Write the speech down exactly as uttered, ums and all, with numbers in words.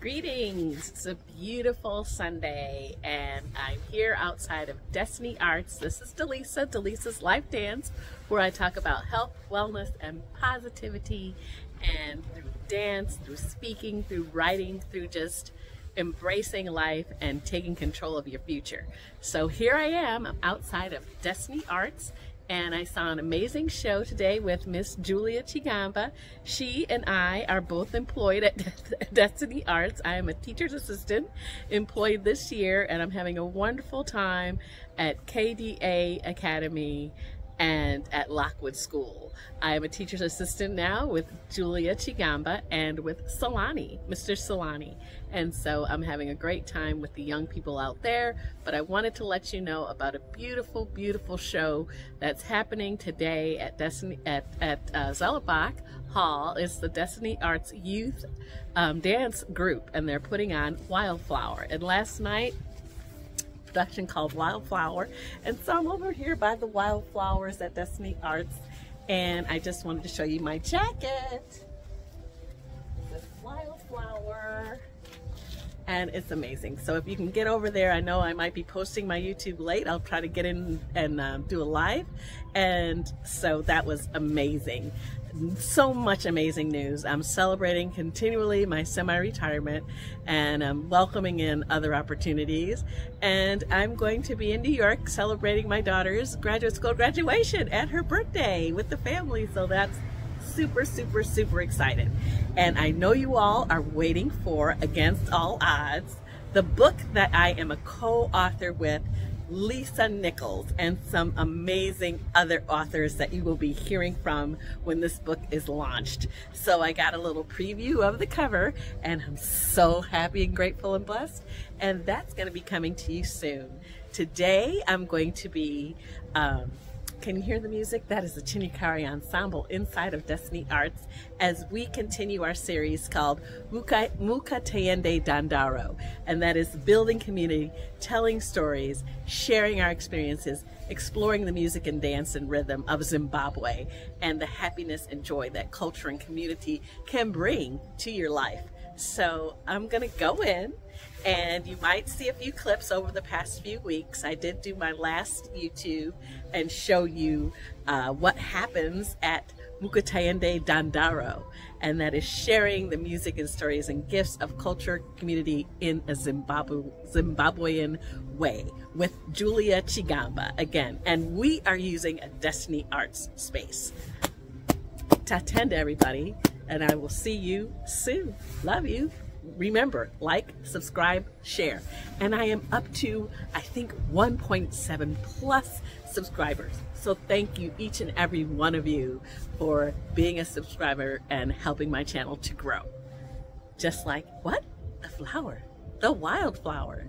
Greetings, it's a beautiful Sunday and I'm here outside of Destiny Arts. This is Delisa, Delisa's Life Dance, where I talk about health, wellness, and positivity, and through dance, through speaking, through writing, through just embracing life and taking control of your future. So here I am, I'm outside of Destiny Arts, and I saw an amazing show today with Miss Julia Chigamba. She and I are both employed at Destiny Arts. I am a teacher's assistant employed this year, and I'm having a wonderful time at K D A Academy and at Lockwood School. I am a teacher's assistant now with Julia Chigamba and with Solani, Mister Solani. And so I'm having a great time with the young people out there, but I wanted to let you know about a beautiful, beautiful show that's happening today at Destiny, at, at uh, Zellabach Hall. It's the Destiny Arts Youth um, Dance Group, and they're putting on Wildflower. And last night, production called Wildflower, and so I'm over here by the wildflowers at Destiny Arts, and I just wanted to show you my jacket. This Wildflower, and it's amazing. So if you can get over there, I know I might be posting my YouTube late. I'll try to get in and um, do a live, and so that was amazing. So much amazing news. I'm celebrating continually my semi-retirement, and I'm welcoming in other opportunities, and I'm going to be in New York celebrating my daughter's graduate school graduation and her birthday with the family, so that's super, super, super excited. And I know you all are waiting for Against All Odds, the book that I am a co-author with Lisa Nichols and some amazing other authors that you will be hearing from when this book is launched. So I got a little preview of the cover, and I'm so happy and grateful and blessed, and that's going to be coming to you soon. Today I'm going to be, um, can you hear the music? That is the Chinyakare Ensemble inside of Destiny Arts as we continue our series called Muka, Muka Tiende Dandaro, and that is building community, telling stories, sharing our experiences, exploring the music and dance and rhythm of Zimbabwe and the happiness and joy that culture and community can bring to your life. So I'm gonna go in, and you might see a few clips over the past few weeks. I did do my last YouTube and show you uh, what happens at Muka Tiende Dandaro, and that is sharing the music and stories and gifts of culture community in a Zimbabwe, Zimbabwean way with Julia Chigamba again, and we are using a Destiny Arts space. Tatenda, everybody, and I will see you soon. Love you. Remember, like, subscribe, share. And I am up to, I think, one point seven plus subscribers. So thank you, each and every one of you, for being a subscriber and helping my channel to grow. Just like, what? The flower, the wildflower.